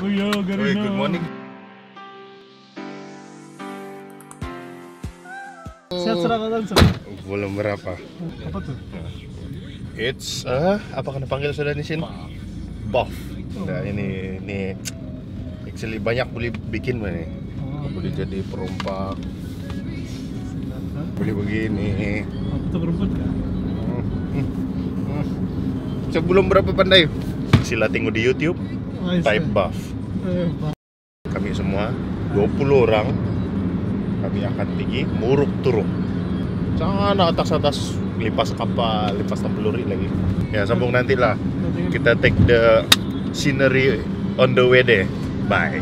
Kuya Garino. Uy, good morning. Walang berapa. Apa tuh? It's apa kena panggil sudah di sini? Buff. Nah, ini actually banyak boleh bikin mana. Boleh jadi perompak. Boleh begini. Itu berumput kan? Sebelum berapa pandai? Sila tengok di YouTube. Type buff. Kami semua 20 orang. Kami akan pergi Murug Turug. Sana atas-atas lipas kapal, lipas tempeluri lagi. Ya, sambung nantilah. Kita take the scenery on the way deh. Bye.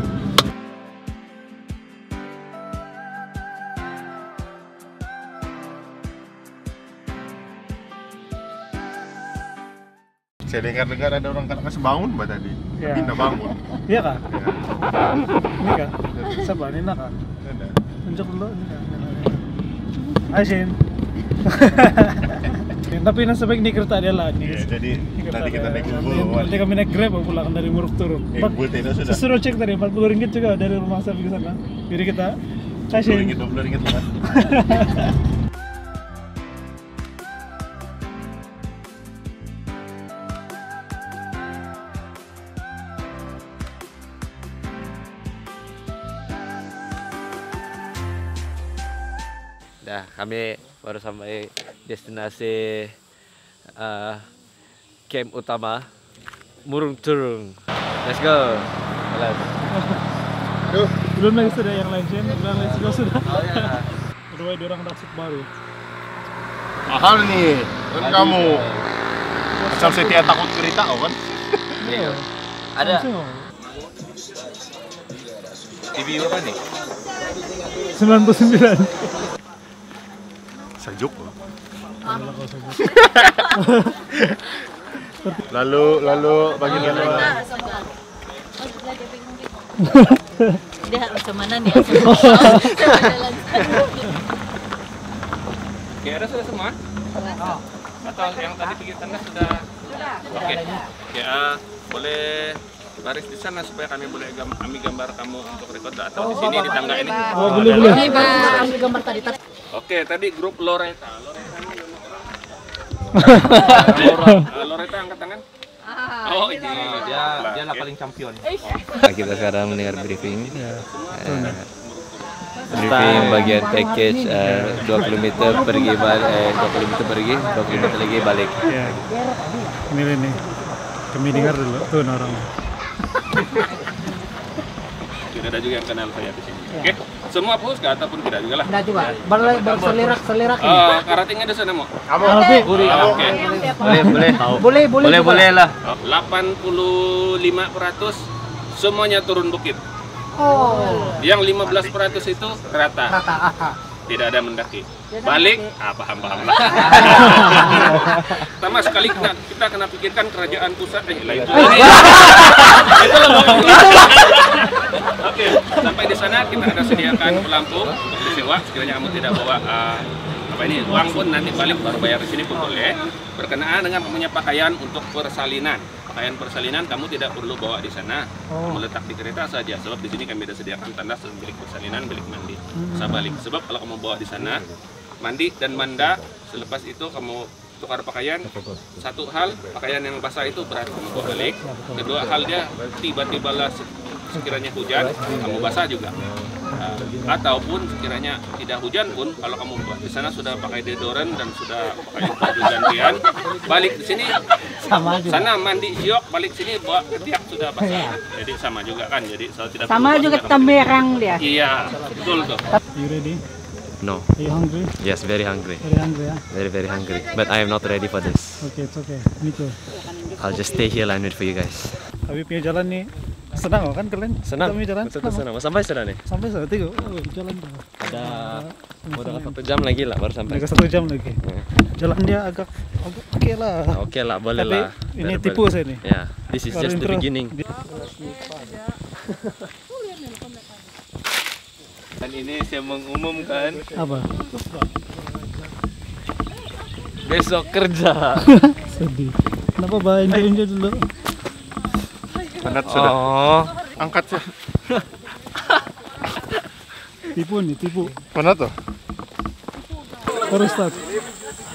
Saya dengar-dengar ada orang katakan sebangun mbak tadi. Ya. Tapi tidak bangun. Iya kak? Ini kak? Sabar, ini kak? Ada. Tunjuk dulu. Asin. Tapi nasa baik di kereta dia lah. Iya, jadi nanti kita naik Ubul. Nanti kami naik Grab pulang dari Murug Turug. Ubul tidak sudah. Sesuruh cek tadi, Rp40 juga dari rumah saya ke sana. Jadi kita kasih. Rp20 lah. Nah, kami baru sampai destinasi camp utama Murug Turug. Let's go. Belum lagi sudah yang lain, let's go sudah. Kedua ada orang raksasa baru. Mahal nih, kan kamu. Macam setia takut cerita, kan? Iya. Ada. TV berapa nih? 99. Sajuk loh. Lalu bagian mana? Dia macam mana nih? Kira sudah semua? Atau yang tadi pikir tanda sudah? Oke. Ya, boleh baris di sana supaya kami boleh gambar kamu untuk record atau di sini di tangga ini. Oh, boleh. Ini Bang, ambil gambar tadi. Oke, tadi grup Loreta angkat tangan. Oh iya, dia lah paling champion. Kita sekarang mendengar briefing. Briefing bagian package 2 km pergi balik, 2 km pergi, 2 km lagi balik. Ini nih, kami dengar dulu tuh orang. Tidak ada juga yang kenal saya di sini. Oke. Semua push ke ataupun tidak juga lah. Tidak juga. Berselerak-selerak ini. Karatingnya di sana mau? Oke. Boleh lah. 85% semuanya turun bukit. Oh. Yang 15% itu rata. Tidak ada mendaki. Balik, paham lah. Pertama sekali kita kena pikirkan kerajaan pusat. Oke, sampai di sana kita ada sediakan pelampung untuk sewa. Sekiranya kamu tidak bawa uang pun nanti balik baru bayar di sini pun boleh. Berkenaan dengan punya pakaian untuk persalinan. Pakaian persalinan kamu tidak perlu bawa di sana. Kamu letak di kereta saja. Sebab di sini kami ada sediakan tandas milik persalinan, milik mandi. Usah balik. Sebab kalau kamu bawa di sana, mandi dan manda, selepas itu kamu tukar pakaian. Satu hal, pakaian yang basah itu berarti kamu bawa balik. Kedua hal dia tiba-tiba lah sekiranya hujan, kamu basah juga. Ataupun sekiranya tidak hujan pun, kalau kamu di sana sudah pakai deodoran dan sudah pakai baju gantian, balik di sini sana mandi siok, balik sini bawa ketiak sudah basah. Jadi sama juga kan, jadi saya tidak sama juga temerang dia. Iya, betul tuh. You ready? No. Are you hungry? Yes, very hungry. Very hungry, yeah? Very hungry. But I am not ready for this. Okay, it's okay. Me too. I'll just stay here and wait for you guys. Habis punya jalan nih. Senang kan kalian? Senang. Kami jalan. Sampai sana nih. Sampai sana tiga. Jalan. Ada. Udah 1 jam lagi lah baru sampai. Udah 1 jam lagi. Jalan dia agak oke lah. Oke lah, boleh lah. Ini tipu saya nih. Ya. This is just the beginning. Dan ini saya mengumumkan. Apa? Besok kerja. Sedih. Kenapa bawa enjoy dulu? Penat sudah. Angkat siya. Tipu nih, tipu. Mana tuh? Terus tak.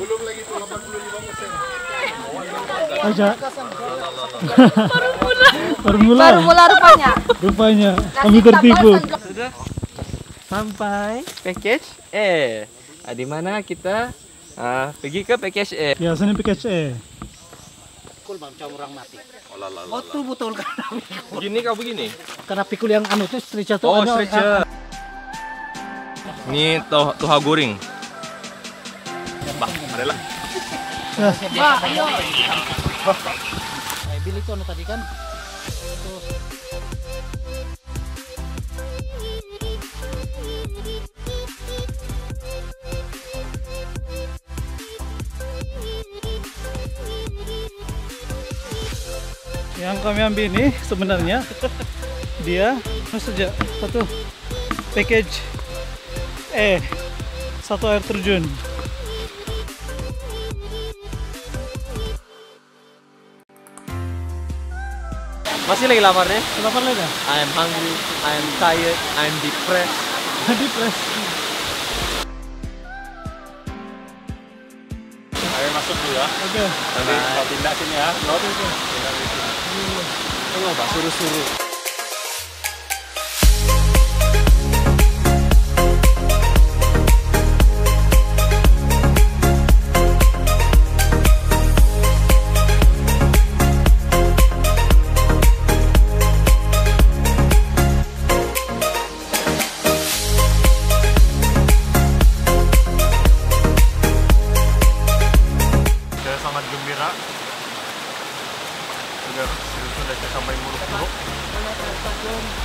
Belum lagi tuh 85%. Aja. Baru mula rupanya. Kami tertipu. Sudah sampai package E. Nah, di mana kita pergi ke package E. Ya, sana package E. Pikul macam orang mati. Oh, itu betul karena pikul. Gini kau begini? Karena pikul yang anu itu stretcher tuh. Oh, stretcher. Ini toha goreng. Bah, adalah. Bah, ayo. Bili itu anu tadi kan. Yang kami ambil ini sebenarnya dia saja satu package E, satu air terjun. Masih lagi lapar deh. Lapar lagi dah. I'm hungry, I'm tired, I'm depressed. Depressed. Ayo masuk dulu ya. Oke. Nanti kita pindah sini ya. Tunggu, Pak, suruh-suruh. Saya sangat gembira. Sudah sampai Murug,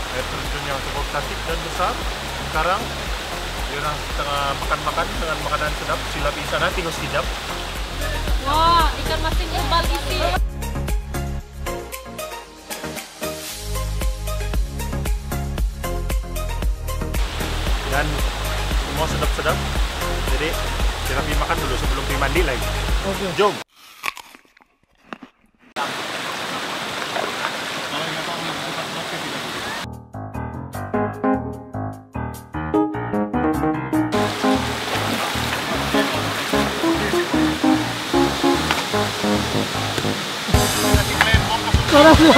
air terjun yang cukup cantik dan besar. Sekarang kita tengah makan-makan dengan makanan sedap, silapi sana tikus hijab. Wah, ikan masin kebal isi. Dan semua sedap-sedap. Jadi kita pergi makan dulu sebelum pergi mandi lagi. Okay. Jom. Okay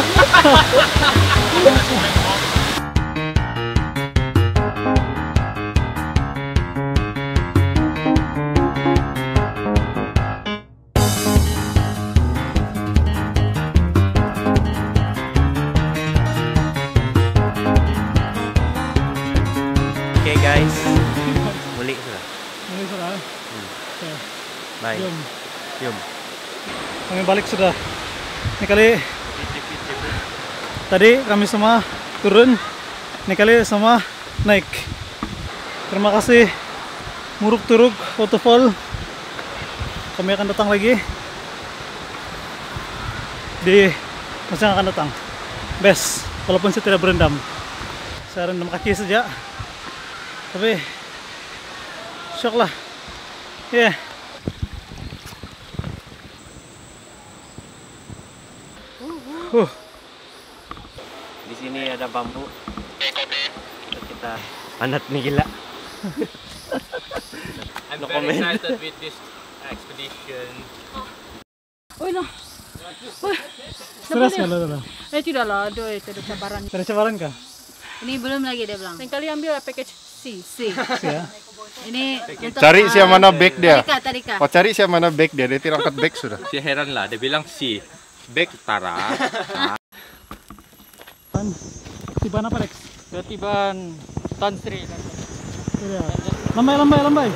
guys, boleh sudah. Boleh sudah. Bye. Jom. Kami balik sudah. Ini kali tadi kami semua turun, ini kali semua naik. Terima kasih Murug Turug Waterfall. Kami akan datang lagi di masa yang akan datang. Best, walaupun saya tidak berendam. Saya rendam kaki saja. Tapi syok lah. Ya. Yeah. Di sini ada bambu. Kita panat nih gila. I'm very excited with this expedition. Oh no. Stres kalau dah. Tidaklah, aduh, terus cabaran. Terus cabaran kah? Ini belum lagi dia bilang. Yang kali ambil package C. Ya. Ini cari siapa mana bag dia? Tarika. Oh, cari siapa mana bag dia? Dia tirangkat bag sudah. Dia heran lah, dia bilang C. Bag Tara. Tiban apa Lex? Tiban Tansri. Iya. Lambai.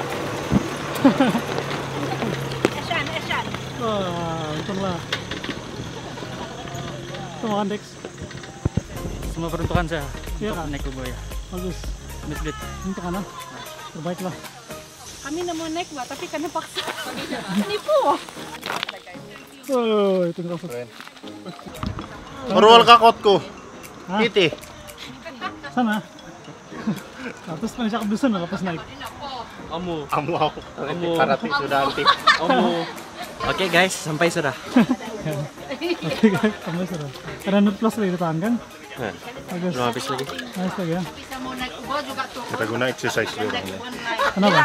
Esan. Wah, untunglah. Semangat Lex. Semua peruntukan saya. Iya kan? Naik buaya. Bagus. Best. Untuk anak. Terbaiklah. Kami nggak mau naik buat, tapi karena paksa. Nipu. Oh, itu nggak keren. Perwal kakotku. Piti. Sana. Atas pencak besan lah, atas naik. Amu aku. Karate sudah anti. Amu. Oke guys, sampai sudah. plus lagi ditahan kan? Belum habis lagi. Habis lagi ya? Kita guna exercise dulu. Kenapa?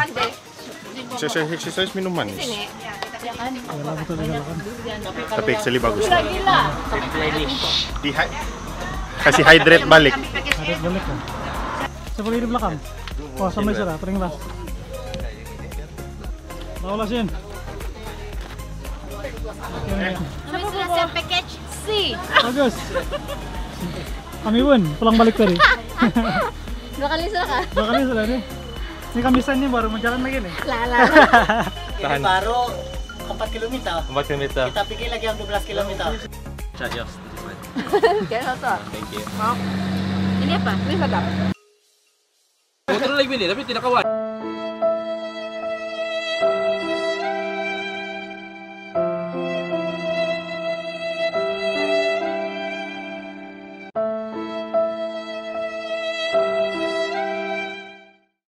Exercise minum manis. Yalah, betul kan? Tapi actually bagus. Kasih hydrate balik. Hydrate balik kan? Seperti di belakang? Oh, sampai sana, teringlas. Laulasin. Kami sudah siap package C. Bagus. Kami pun pulang balik tadi. Dua kali sudah nih. Ini kamisannya baru mau jalan lagi nih. Ini baru 4 km. Kita pikir lagi yang 12 km. Cajos. Terima kasih. Ini apa? Ini sedap. Betul lagi ini tapi tidak kawan.